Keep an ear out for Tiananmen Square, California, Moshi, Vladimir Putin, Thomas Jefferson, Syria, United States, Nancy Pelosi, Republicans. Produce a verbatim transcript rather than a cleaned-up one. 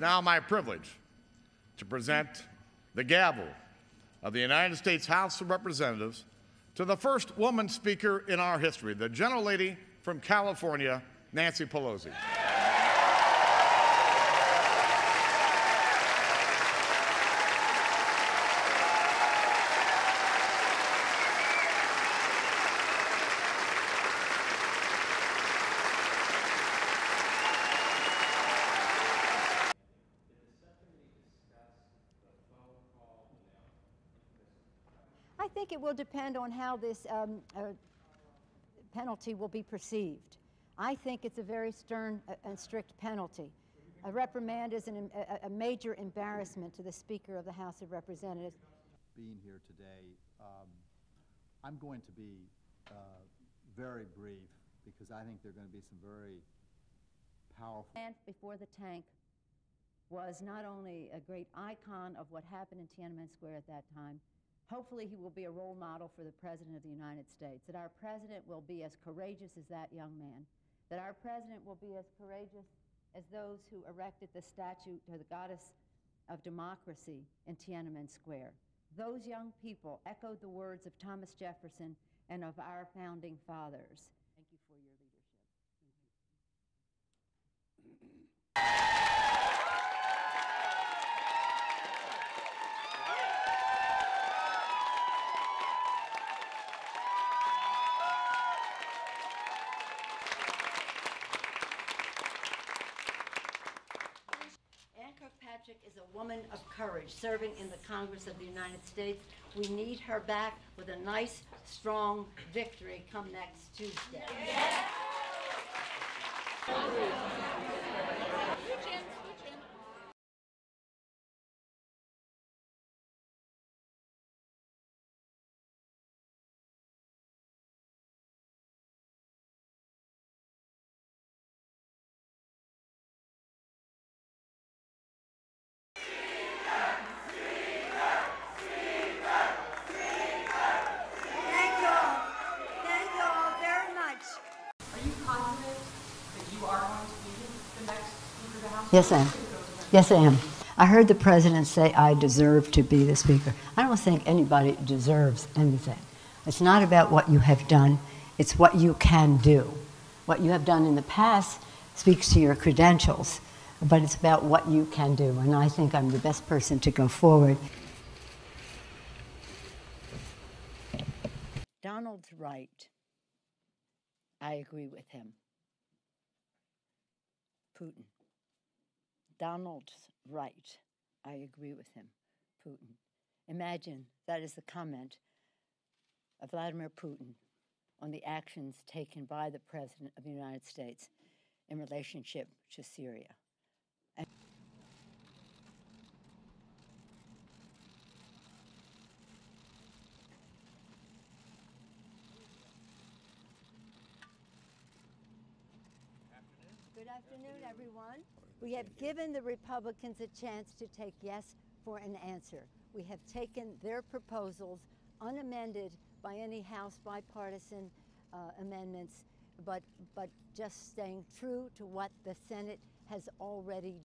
It's now my privilege to present the gavel of the United States House of Representatives to the first woman speaker in our history, the gentle lady from California, Nancy Pelosi. I think it will depend on how this um, uh, penalty will be perceived. I think it's a very stern and strict penalty. A reprimand is an, a, a major embarrassment to the Speaker of the House of Representatives. Being here today, um, I'm going to be uh, very brief because I think there are going to be some very powerful. And before the tank was not only a great icon of what happened in Tiananmen Square at that time. Hopefully he will be a role model for the President of the United States, that our President will be as courageous as that young man, that our President will be as courageous as those who erected the statue to the goddess of democracy in Tiananmen Square. Those young people echoed the words of Thomas Jefferson and of our founding fathers. Thank you for your leadership. Thank you. Is a woman of courage serving in the Congress of the United States. We need her back with a nice, strong victory come next Tuesday. Yeah. Yes, I am. Yes, I am. I heard the President say, I deserve to be the Speaker. I don't think anybody deserves anything. It's not about what you have done. It's what you can do. What you have done in the past speaks to your credentials, but it's about what you can do. And I think I'm the best person to go forward. Donald's right. I agree with him. Putin. Donald's right. I agree with him, Putin. Imagine that is the comment of Vladimir Putin on the actions taken by the President of the United States in relationship to Syria. And good afternoon, everyone. We have given the Republicans a chance to take yes for an answer. We have taken their proposals, unamended by any House bipartisan uh, amendments, but, but just staying true to what the Senate has already done.